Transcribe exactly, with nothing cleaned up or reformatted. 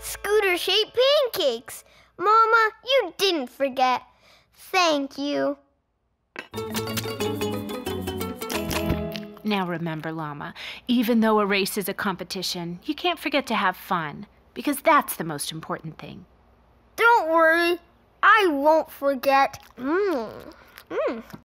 Scooter-shaped pancakes. Mama, you didn't forget. Thank you. Now remember, Llama, even though a race is a competition, you can't forget to have fun, because that's the most important thing. Don't worry. I won't forget. Mm. Mm.